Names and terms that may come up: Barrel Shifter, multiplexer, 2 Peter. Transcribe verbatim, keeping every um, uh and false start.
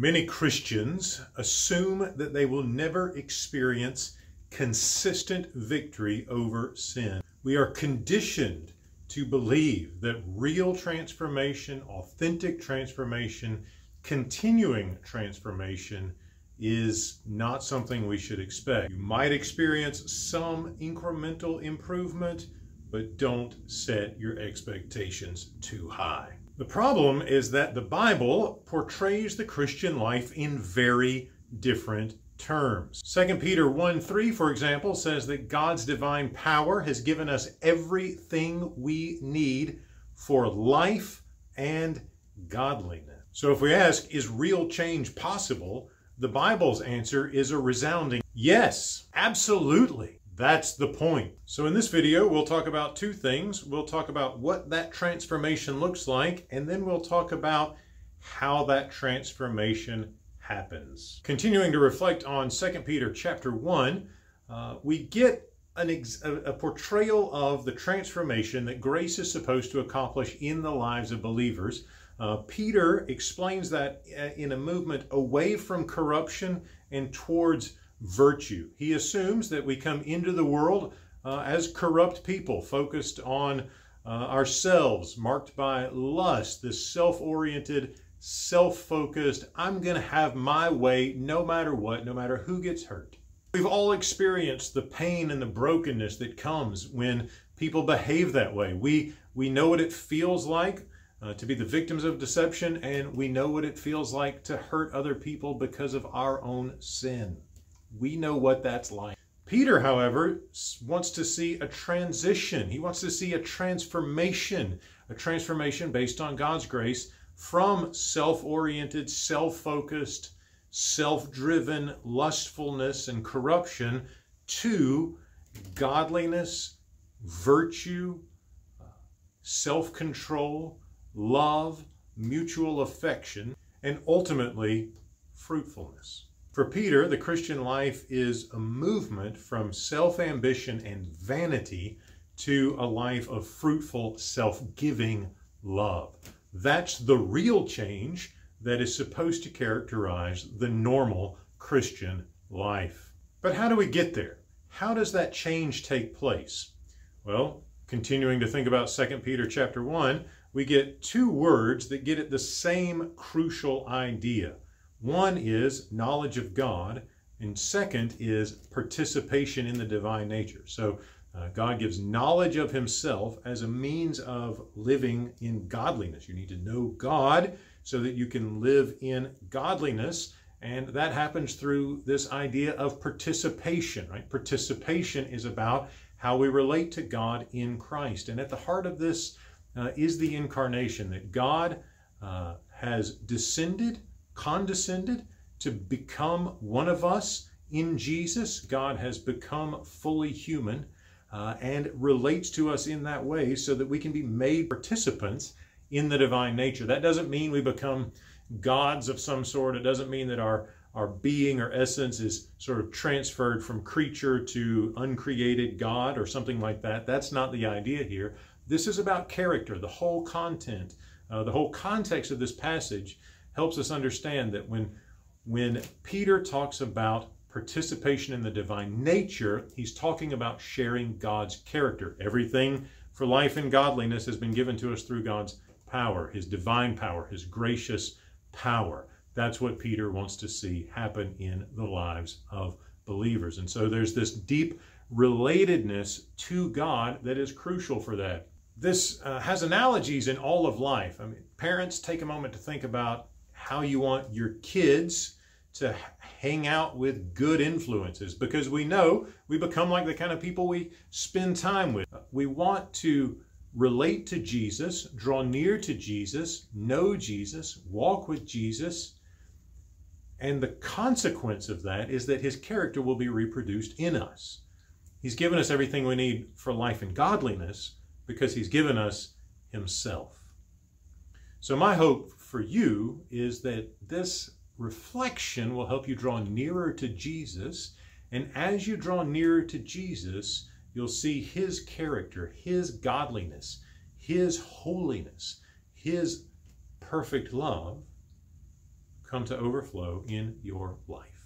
Many Christians assume that they will never experience consistent victory over sin. We are conditioned to believe that real transformation, authentic transformation, continuing transformation is not something we should expect. You might experience some incremental improvement, but don't set your expectations too high. The problem is that the Bible portrays the Christian life in very different terms. Second Peter one three, for example, says that God's divine power has given us everything we need for life and godliness. So if we ask, is real change possible? The Bible's answer is a resounding yes, absolutely. That's the point. So in this video, we'll talk about two things. We'll talk about what that transformation looks like, and then we'll talk about how that transformation happens. Continuing to reflect on Second Peter chapter one, uh, we get an ex a portrayal of the transformation that grace is supposed to accomplish in the lives of believers. Uh, Peter explains that in a movement away from corruption and towards virtue. He assumes that we come into the world uh, as corrupt people, focused on uh, ourselves, marked by lust, this self-oriented, self-focused, I'm going to have my way no matter what, no matter who gets hurt. We've all experienced the pain and the brokenness that comes when people behave that way. We, we know what it feels like Uh, to be the victims of deception, and we know what it feels like to hurt other people because of our own sin. We know what that's like. Peter, however, wants to see a transition. He wants to see a transformation, a transformation based on God's grace from self-oriented, self-focused, self-driven lustfulness and corruption to godliness, virtue, self-control, love, mutual affection, and ultimately fruitfulness. For Peter, the Christian life is a movement from self-ambition and vanity to a life of fruitful, self-giving love. That's the real change that is supposed to characterize the normal Christian life. But how do we get there? How does that change take place? Well, continuing to think about Second Peter chapter one, we get two words that get at the same crucial idea. One is knowledge of God, and second is participation in the divine nature. So uh, God gives knowledge of himself as a means of living in godliness. You need to know God so that you can live in godliness, and that happens through this idea of participation, right? Participation is about how we relate to God in Christ, and at the heart of this Uh, is the incarnation, that God uh, has descended, condescended to become one of us in Jesus. God has become fully human uh, and relates to us in that way so that we can be made participants in the divine nature. That doesn't mean we become gods of some sort. It doesn't mean that our, our being or essence is sort of transferred from creature to uncreated God or something like that. That's not the idea here. This is about character. The whole content, uh, the whole context of this passage helps us understand that when, when Peter talks about participation in the divine nature, he's talking about sharing God's character. Everything for life and godliness has been given to us through God's power, his divine power, his gracious power. That's what Peter wants to see happen in the lives of believers. And so there's this deep relatedness to God that is crucial for that. This uh, has analogies in all of life. I mean, parents, take a moment to think about how you want your kids to hang out with good influences, because we know we become like the kind of people we spend time with. We want to relate to Jesus, draw near to Jesus, know Jesus, walk with Jesus, and the consequence of that is that his character will be reproduced in us. He's given us everything we need for life and godliness, because he's given us himself. So my hope for you is that this reflection will help you draw nearer to Jesus. And as you draw nearer to Jesus, you'll see his character, his godliness, his holiness, his perfect love come to overflow in your life.